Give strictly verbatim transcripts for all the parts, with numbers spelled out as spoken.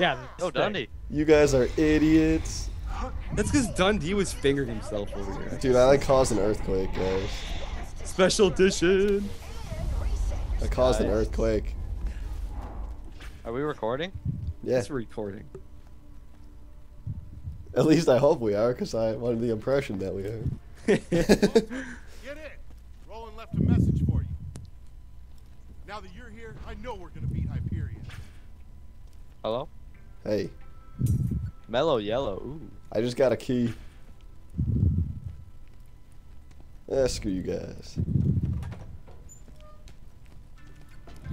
Yeah. Oh, Dundee. You guys are idiots. That's because Dundee was fingering himself over here. Dude, I like caused an earthquake, guys. Special edition. I caused nice. an earthquake. Are we recording? Yeah. It's recording. At least I hope we are, because I wanted the impression that we are. Get it. Roland left a message for you. Now that you're here, I know we're gonna beat Hyperion. Hello? Hey. Mellow yellow. Ooh. I just got a key. Eh, screw you guys.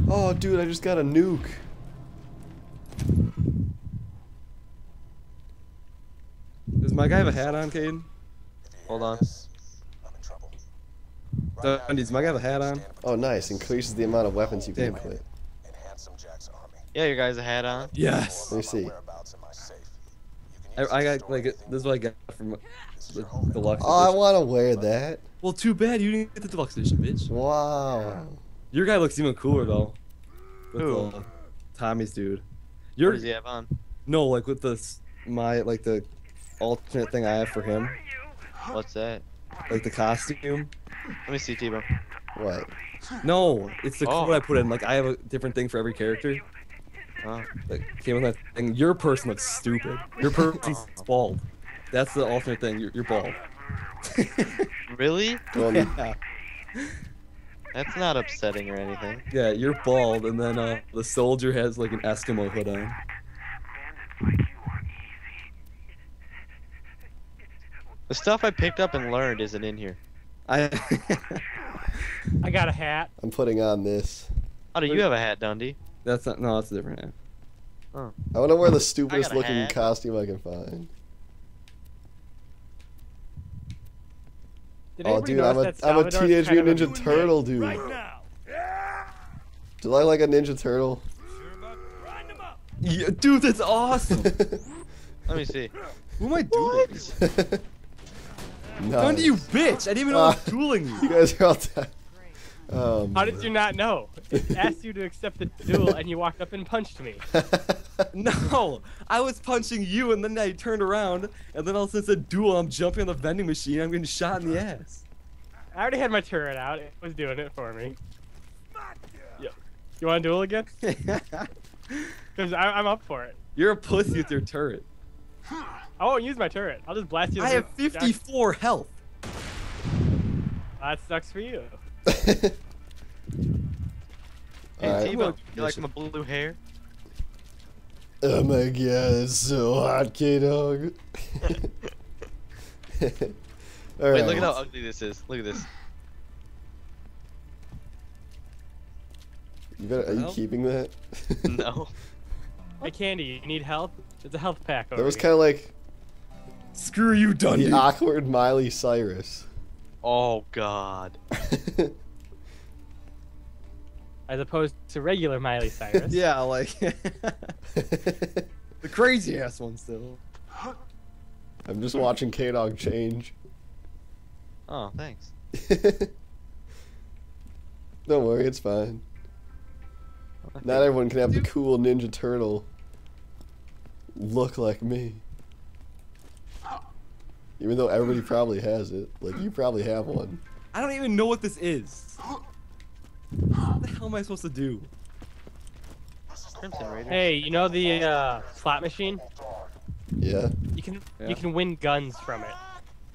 Oh, dude, I just got a nuke. Does my guy have a hat on, Caden? Hold on. I'm in trouble. Right now, does my guy have a hat on? Oh, nice. Increases the amount of weapons you Damn. can equip. Yeah, your guy's a hat on. Yes. Let me see. I, I got like a, this is what I got from the deluxe. Oh, edition. I want to wear that. Well, too bad you didn't get the deluxe edition, bitch. Wow. Your guy looks even cooler though. Who? The, Tommy's dude. Your, what does he have on? No, like with the my like the alternate thing I have for him. What's that? Like the costume. Let me see, T-Bone. What? No, it's the oh. code I put in. Like I have a different thing for every character. Oh. That came with that thing. Your person looks stupid. Your person's oh. bald. That's the alternate thing. You're, you're bald. Really? Yeah. That's not upsetting or anything. Yeah, you're bald, and then uh, the soldier has like an Eskimo hood on. The stuff I picked up and learned isn't in here. I I got a hat. I'm putting on this. Oh, do you have a hat, Dundee? That's not. No, that's a different hat. Oh. I want to wear the stupidest looking hat. costume I can find. Did oh, dude, I'm a I'm a Teenage Mutant Ninja Turtle, dude. Right now. Yeah. Do I look like a Ninja Turtle? Yeah, dude, that's awesome. Let me see. Who am I dueling? No. Dundee, you bitch! I didn't even know uh, I was dueling you. You guys are all dead. Um, How did you not know? It asked you to accept the duel, and you walked up and punched me. No, I was punching you, and then I turned around, and then all of a sudden said duel. I'm jumping on the vending machine. I'm getting shot in the ass. I already had my turret out. It was doing it for me. Yo, you want to duel again? Because I'm up for it. You're a pussy with your turret. I won't use my turret. I'll just blast you. I have fifty-four Jack. health. That sucks for you. Hey, right. T-Bone, you like my blue hair? Oh my god, it's so hot, K-Dog. Wait, right. look at how ugly this is. Look at this. You better, are you keeping that? No. Hey, Candy, you need help? It's a health pack. Over there was kind of like... Screw you, Dundee. The awkward Miley Cyrus. Oh, God. As opposed to regular Miley Cyrus. Yeah, like... the crazy-ass one still. I'm just watching K-Dog change. Oh, thanks. Don't worry, it's fine. Not everyone can have the cool Ninja Turtle look like me. Even though everybody probably has it. Like, you probably have one. I don't even know what this is. What the hell am I supposed to do? Crimson Raiders. Hey, you know the uh, slot machine? Yeah. You can yeah. you can win guns from it.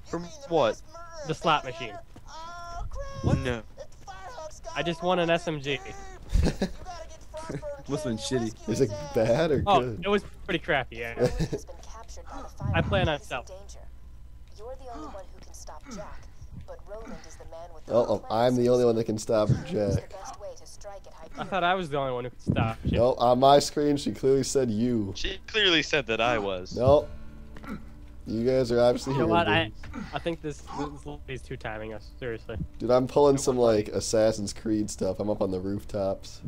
From what? The slot machine. What? No. I just won an S M G. Must have been shitty. Is it bad or oh, good? Oh, it was pretty crappy, yeah. I plan on selling. You're the only one who can stop Jack, but Roland is the man with the oh, oh, I'm the only one that can stop Jack. I thought I was the only one who could stop Jack. No, on my screen she clearly said you. She clearly said that I was. No. You guys are obviously you know what? I, I think this, this lady's two timing us, seriously. Dude, I'm pulling some like Assassin's Creed stuff. I'm up on the rooftops.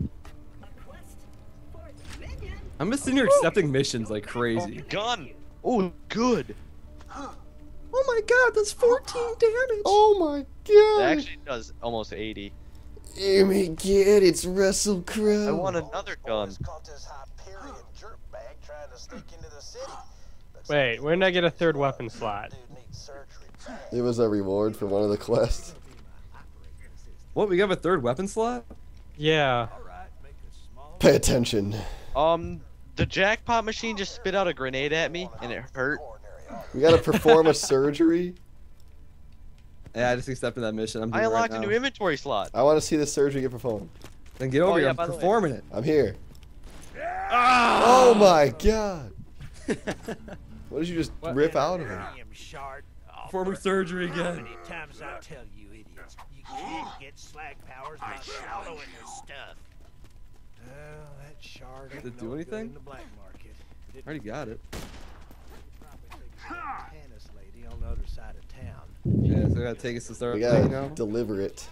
I'm just sitting here accepting missions like crazy. Oh, gun! Oh, good! Oh my god, that's fourteen damage! Oh my god! It actually does almost eighty. Oh my god, it's Russell Crowe! I want another gun. trying to sneak into the city. Wait, where did I get a third weapon slot? It was a reward for one of the quests. What, we got a third weapon slot? Yeah. Pay attention. Um, the jackpot machine just spit out a grenade at me, and it hurt. We gotta perform a surgery? Yeah, I just accepted that mission. I'm doing I unlocked right now. a new inventory slot. I want to see the surgery get performed. Then get over oh, here. Yeah, I'm performing it. I'm here. Yeah. Oh my god. What did you just what? rip out of it? Performing surgery again. How many times I tell you idiots, you can't get slag powers by swallowing your stuff. Well, that shard did it do no anything? In the black market. I already got it. Tannis lady on the other side of town. Yeah, so we gotta take us to start. We gotta now. deliver it.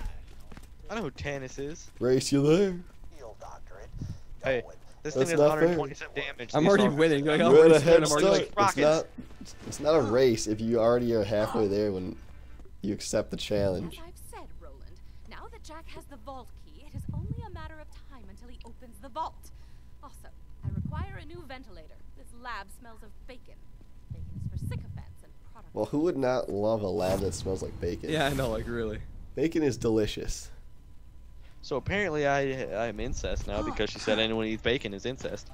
I know who Tannis is. Race you there. Hey, this That's thing is one hundred twenty-seven damage. I'm already winning. Like, I'm already ahead I'm already like, rockets. It's not, it's not a race if you already are halfway there when you accept the challenge. As I've said, Roland, now that Jack has the vault key, it is only a matter of time until he opens the vault. Also, I require a new ventilator. This lab smells of bacon. Well, who would not love a lab that smells like bacon? Yeah, I know, like really. Bacon is delicious. So apparently I I'm incest now because she said anyone who eats bacon is incest.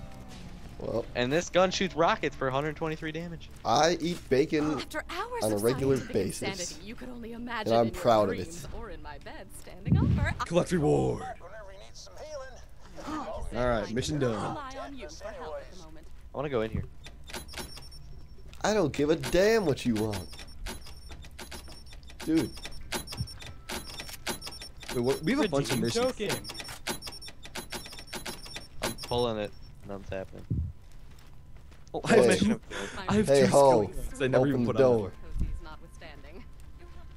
Well. And this gun shoots rockets for one hundred twenty-three damage. I eat bacon After hours on a regular basis. Insanity, you could only imagine and I'm proud of it. Or in my bed, standing over, I collect reward. All right, mission done. I want to go in here. I don't give a damn what you want. Dude. Wait, what, we have a bunch of missions. Joking. I'm pulling it and I'm tapping. Oh, hey. I have, mission. I have hey, two ho. I never Open even put the door.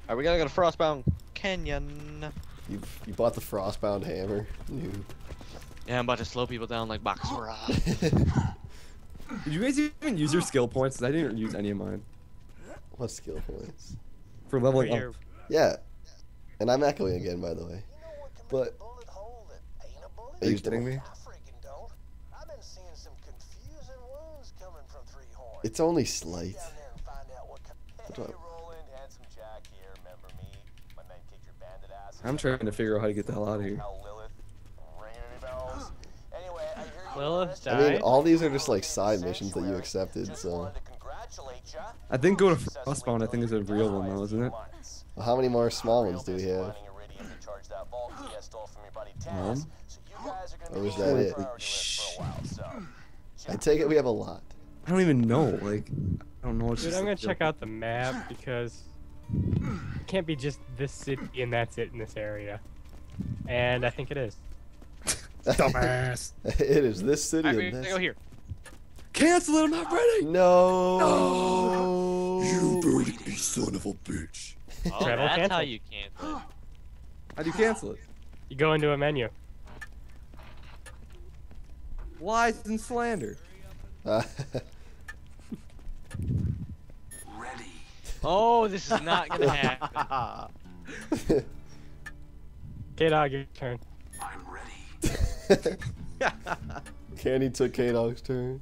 Alright, we gotta go to Frostbound Canyon. You, you bought the Frostbound Hammer. Noob. Yeah, I'm about to slow people down like Box Rock. Did you guys even use your skill points? Cause I didn't use any of mine. What skill points? For leveling up. Yeah. And I'm echoing again, by the way. But are you kidding me? It's only slight. I'm trying to figure out how to get the hell out of here. Lilith died. I mean, all these are just like side missions that you accepted, so. I think go to Frostbound, I think is a real one though, isn't it? Well, how many more small ones do we have? None? Or is that it? Shh. I take it we have a lot. I don't even know, like, I don't know. It's Dude, I'm gonna check out the map because it can't be just this city and that's it in this area. And I think it is. Dumbass. It is this city. I mean, and this. Go here. Cancel it. I'm not ready. No. No. You booted me, son of a bitch. Oh, that's cancel. how you cancel it. How do you cancel it? You go into a menu. Lies and slander. Uh, ready. Oh, this is not gonna happen. K-Dog, your turn. I'm ready. Candy took K-Dog's turn.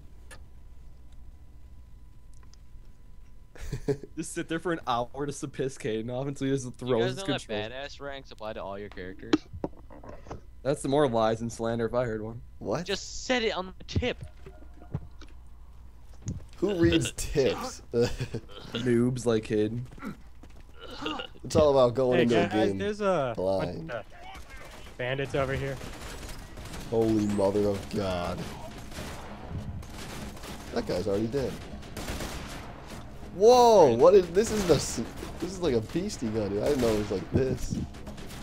Just sit there for an hour to piss Caden off until he just throws his controls. You guys know that badass ranks apply to all your characters? That's the more lies and slander if I heard one. What? Just set it on the tip. Who reads tips? Noobs like Caden. It's all about going hey, into guys, a game there's a blind. Uh, bandits over here. Holy mother of God. That guy's already dead. Whoa, what is this is the this is like a beastie gun, dude. I didn't know it was like this.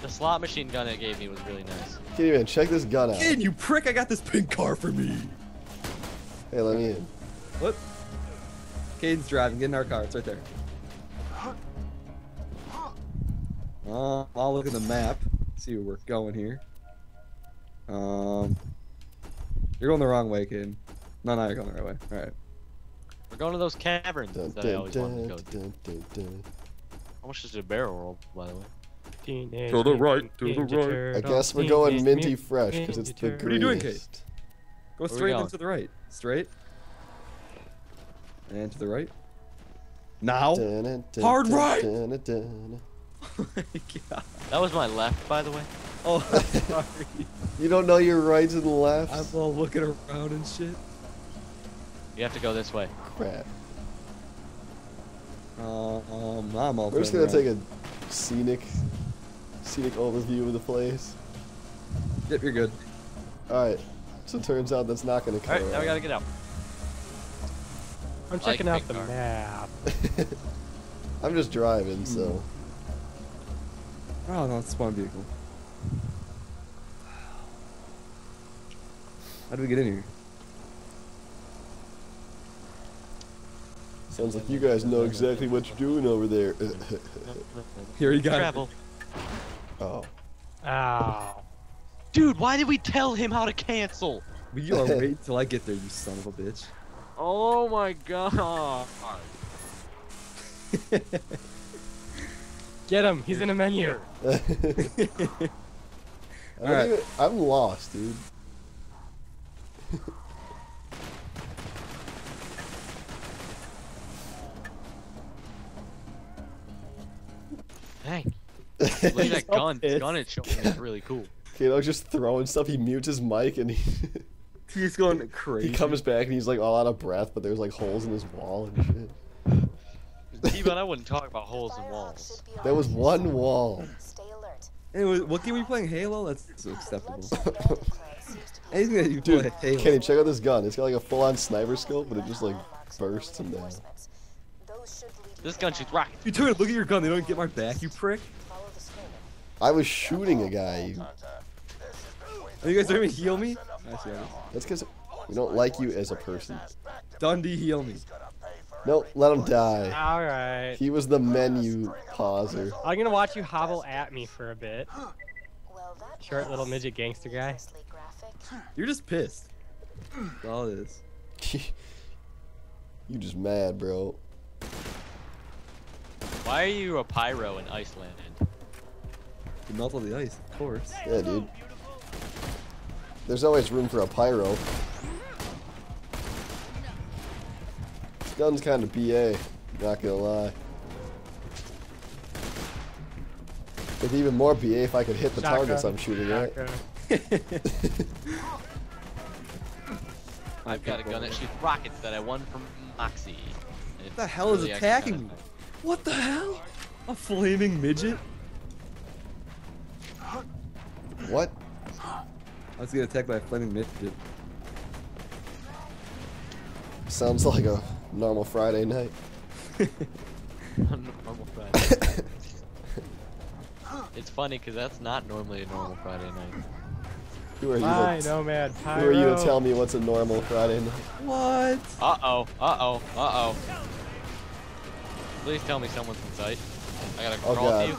The slot machine gun it gave me was really nice. Can't even check this gun out. Kid, you prick, I got this pink car for me. Hey, let me in. What? Caden's driving, get in our car, it's right there. Uh, I'll look at the map, see where we're going here. Um, you're going the wrong way, kid. No, no, you're going the right way. All right. We're going to those caverns dun, that dun, I always dun, wanted to go to. Dun, dun, dun. How much is a barrel roll, by the way? Teenage to the right, to the right. Turtle, I guess we're going minty fresh because it's the greenest. What are you doing, Kate? Go straight and to the right. Straight. And to the right. Now. Dun, dun, dun, hard dun, right. Dun, dun, dun. Oh my God. That was my left, by the way. Oh, sorry. You don't know your rights and lefts? I'm all looking around and shit. You have to go this way. Crap. Uh, um, I'm all. We're just gonna around. take a scenic, scenic overview of the place. Yep, you're good. All right. So it turns out that's not gonna come. All right, now we gotta get out. I'm checking like out the car. map. I'm just driving, mm. so. Oh, no, it's spawn vehicle. How do we get in here? Sounds like you guys know exactly what you're doing over there. Here you got Travel. It. Oh. Ow. Dude, why did we tell him how to cancel? We are waiting till I get there, you son of a bitch. Oh my God. Get him, he's in a menu. All right. even, I'm lost, dude. Dang. Look at that gun. The gun it's showing is really cool. Kato's just throwing stuff. He mutes his mic and he... he's going crazy. He comes back and he's like all out of breath, but there's like holes in his wall and shit. T-Bone, I wouldn't talk about holes and walls. There was one wall. Stay alert. Anyway, what game are you playing? Halo? That's so acceptable. Anything that you do. Dude, Kenny, check out this gun. It's got like a full-on sniper scope, but it just like bursts him down. This gun shoots rockets. You turn it. Look at your gun. They don't get my back, you prick. I was shooting a guy. You, oh, you guys don't even heal me? Nice, yeah. That's because we don't like you as a person. Dundee, heal me. Nope, let him die. Alright. He was the menu pauser. I'm gonna watch you hobble at me for a bit. Short little midget gangster guy. You're just pissed. That's all it is. You just mad, bro. Why are you a pyro in Iceland? You melt all the ice, of course. Yeah, dude. There's always room for a pyro. Gun's kind of B A, not gonna lie. It's even more B A if I could hit the Shaka. targets I'm shooting at. I've got a gun that shoots rockets that I won from Moxie. What the hell really is attacking me? What the hell? A flaming midget? What? I was getting attacked by a flaming midget. Sounds like a normal Friday night. Normal Friday night. It's funny because that's not normally a normal Friday night. Who are you? I know, man. Who are you to tell me what's a normal Friday night? What? Uh oh. Uh oh. Uh oh. Please tell me someone's in sight. I gotta crawl oh to you.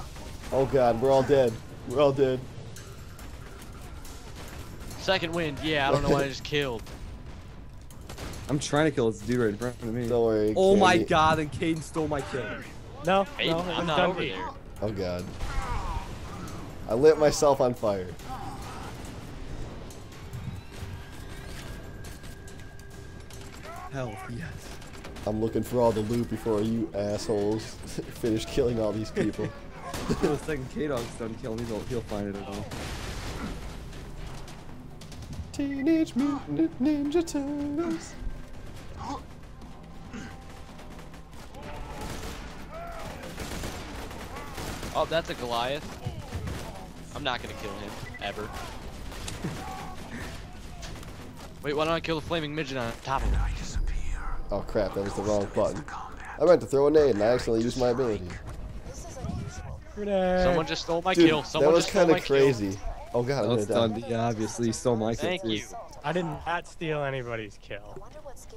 Oh God, we're all dead. We're all dead. Second wind. Yeah, I don't know what I just killed. I'm trying to kill this dude right in front of me. Don't worry. Oh Katie. my God! And Caden stole my kill. No, Caden, no, I'm not over here. Oh God! I lit myself on fire. Hell yes. I'm looking for all the loot before you assholes finish killing all these people. The second K-Dog's done killing me, he'll find it at all. Teenage Mutant Ninja Turtles. Oh, that's a Goliath. I'm not gonna kill him, ever. Wait, why don't I kill the flaming midget on top of him? Oh crap, that was the wrong button. I meant to throw a nade and I accidentally used my ability. Someone just stole my Dude, kill. Someone that was just stole my crazy. kill. Oh God, I'm done. Yeah, obviously stole my kill. Thank you. I did not steal anybody's kill.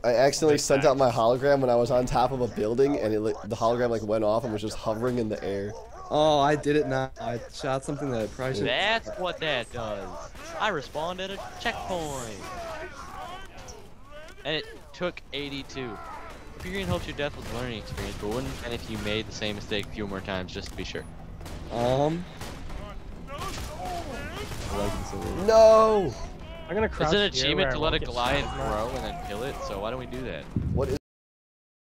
I accidentally sent out my hologram when I was on top of a building and it, the hologram like went off and was just hovering in the air. Oh, I did it now. I shot something that I probably should. That's what that does. I respawned at a checkpoint. And it took eighty-two. Hyperion hopes your death was a learning experience, but wouldn't and if you made the same mistake a few more times just to be sure. Um. No! I'm gonna crouch. It's an achievement to let a Goliath grow and then kill it, so why don't we do that? What is